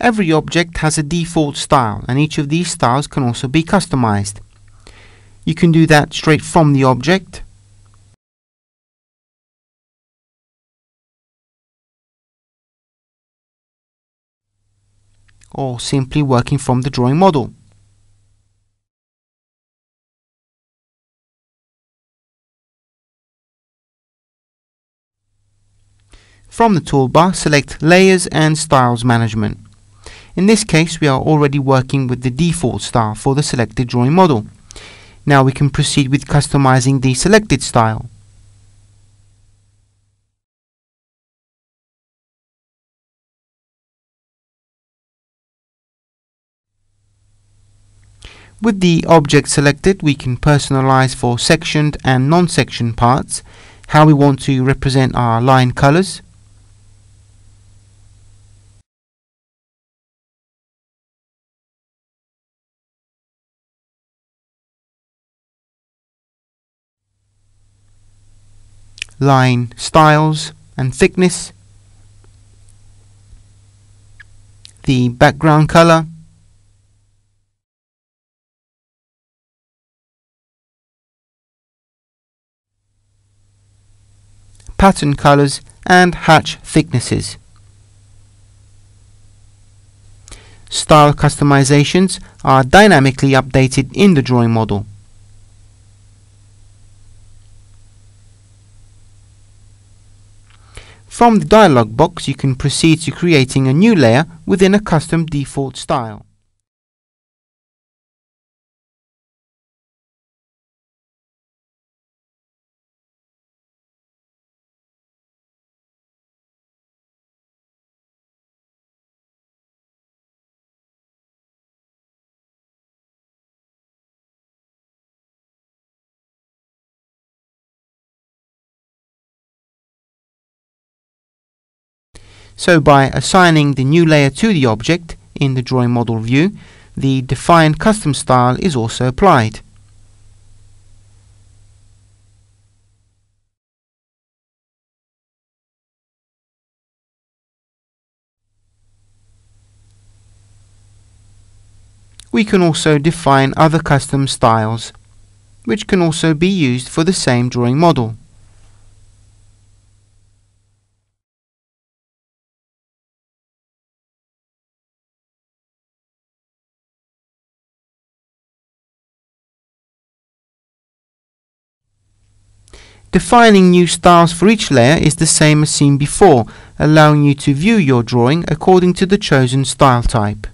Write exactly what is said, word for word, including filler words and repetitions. Every object has a default style, and each of these styles can also be customized. You can do that straight from the object, or simply working from the drawing model. From the toolbar, select Layers and Styles Management. In this case, we are already working with the default style for the selected drawing model. Now we can proceed with customizing the selected style. With the object selected, we can personalize for sectioned and non-sectioned parts, how we want to represent our line colors, line styles and thickness, the background color, pattern colors, and hatch thicknesses. Style customizations are dynamically updated in the drawing model. From the dialog box, you can proceed to creating a new layer within a custom default style. So by assigning the new layer to the object in the drawing model view, the defined custom style is also applied. We can also define other custom styles, which can also be used for the same drawing model. Defining new styles for each layer is the same as seen before, allowing you to view your drawing according to the chosen style type.